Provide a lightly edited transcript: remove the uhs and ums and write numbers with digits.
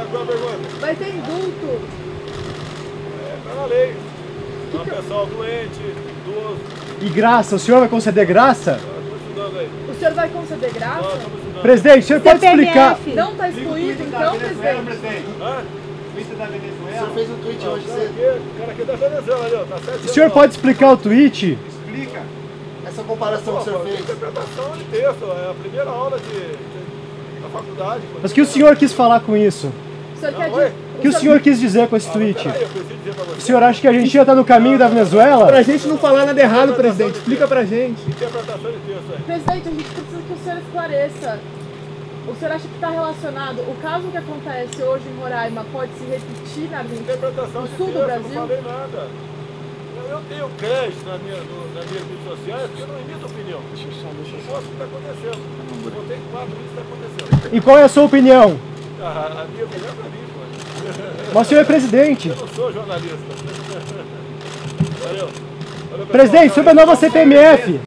Mas qual a pergunta? Vai ter indulto. É, tá na lei. Então, pessoal doente, idoso. E graça, o senhor vai conceder graça? Estou estudando aí. O senhor vai conceder graça? Não, estou estudando. Presidente, o senhor CPMF. Pode explicar? Não está excluído então, presidente? Da Venezuela. O senhor fez um tweet hoje. O cara aqui é da Venezuela, ali, ó. Tá 7 anos, o senhor pode explicar o tweet? Explica. Essa comparação que o senhor fez. Interpretação de texto, é a primeira aula da faculdade. Mas o que o senhor quis falar com isso? O que o senhor quis dizer com esse tweet? O senhor acha que a Argentina está no caminho da Venezuela? Pra gente não falar nada errado, presidente. Explica pra gente. Interpretação de texto aí. Presidente, a gente precisa que o senhor esclareça. O senhor acha que está relacionado, o caso que acontece hoje em Roraima pode se repetir na Argentina, no sul do Brasil? Eu não falei nada. Eu tenho crédito nas minhas redes sociais, porque eu não emito opinião. Eu posso o que está acontecendo. Eu contei 4 minutos que está acontecendo. E qual é a sua opinião? A minha opinião é para mim, pô. Mas o senhor é presidente. Eu não sou jornalista. Valeu. Presidente, sobre a nova CPMF.